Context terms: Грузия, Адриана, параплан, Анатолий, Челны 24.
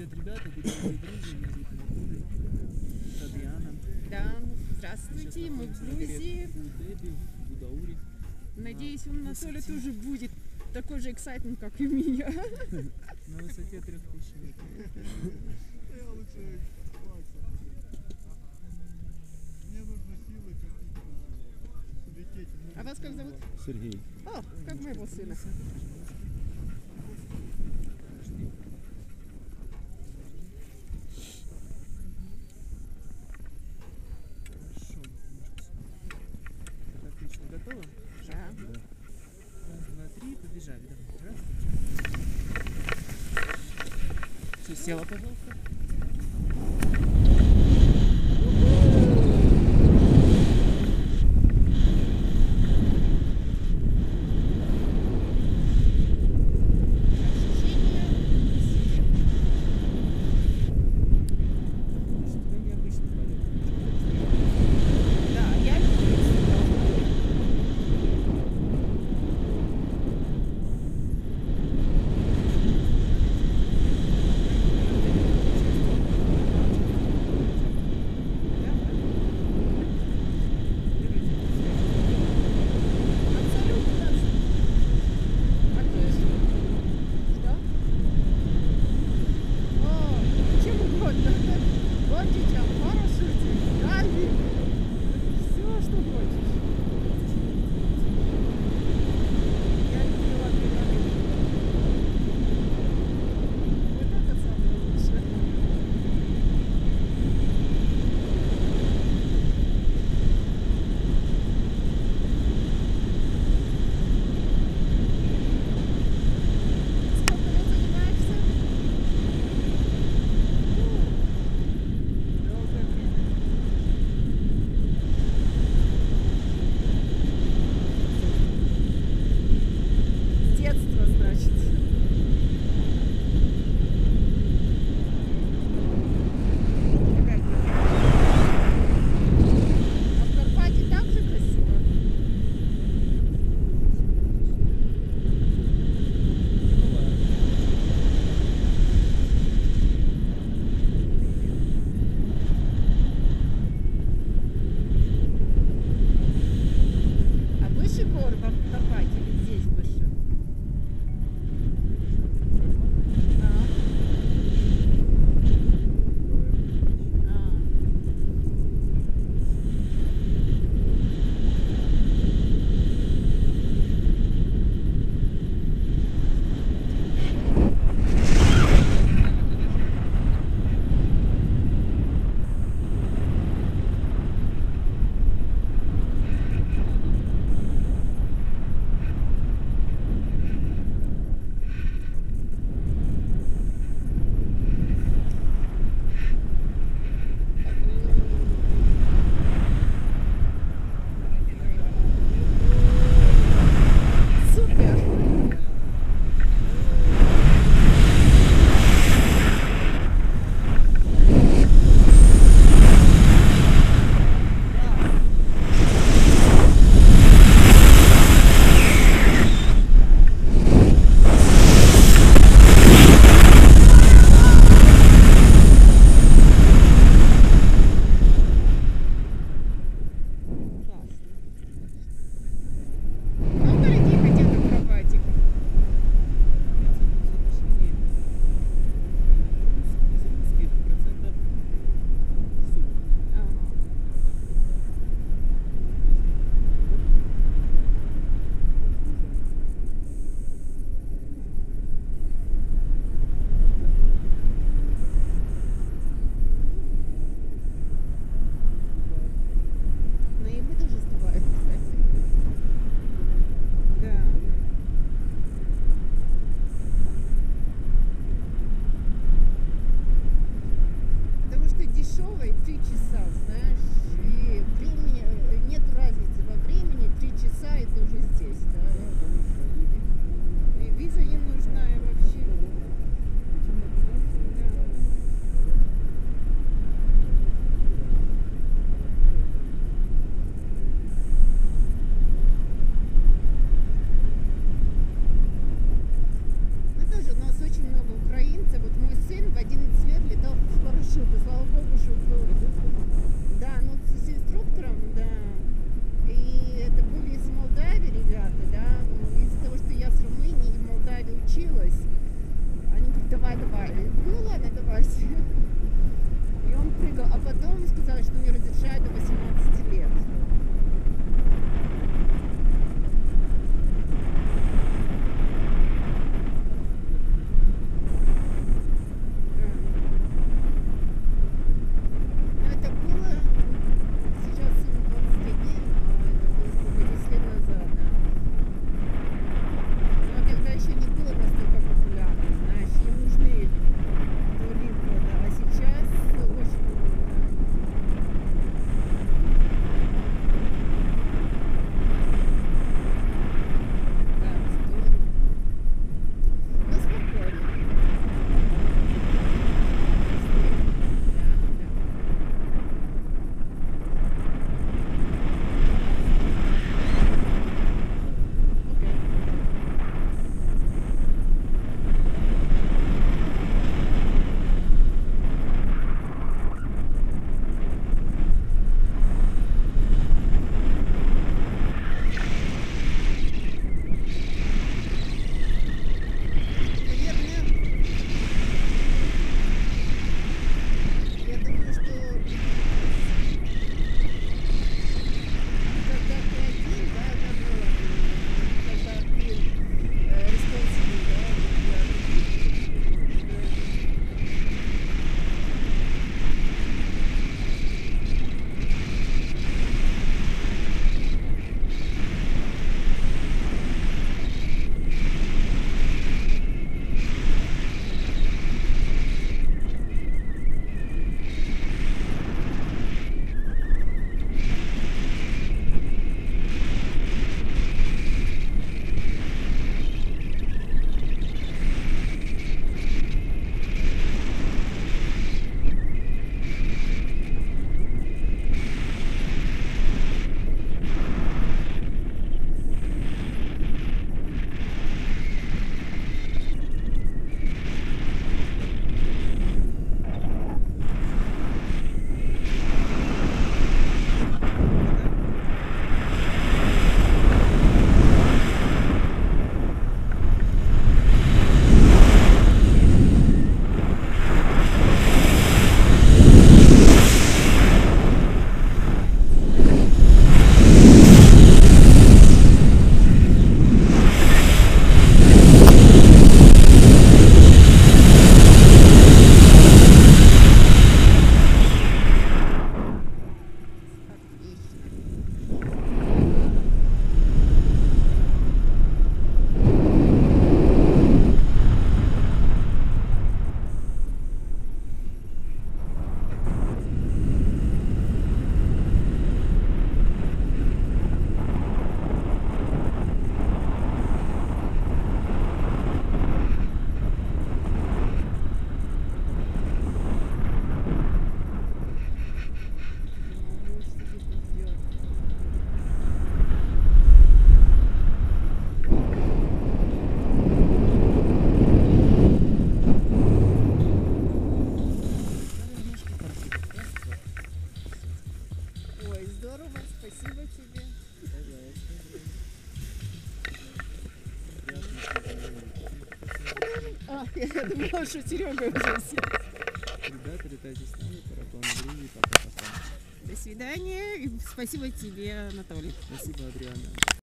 Привет, ребята, дорогие друзья, меня зовут Анатолий, это Адриана. Да, здравствуйте, мы в Грузии. Надеюсь, у Анатолия тоже будет такой же эксайтмент, как и у меня. На высоте 3000 метров. А вас как зовут? Сергей. О, как моего сына. Готово? Да. Раз, два, три, побежали. Давай. Раз, два, три. Все, села, пожалуйста. добавили. Ну ладно, давайте. И он прыгал. А потом сказали, что не разрешают до 18 лет. Я думала, что Серега уже все. Ребята, летайте с нами, параплан Андрей, пока-пока. До свидания, и спасибо тебе, Анатолий. Спасибо, Адриана.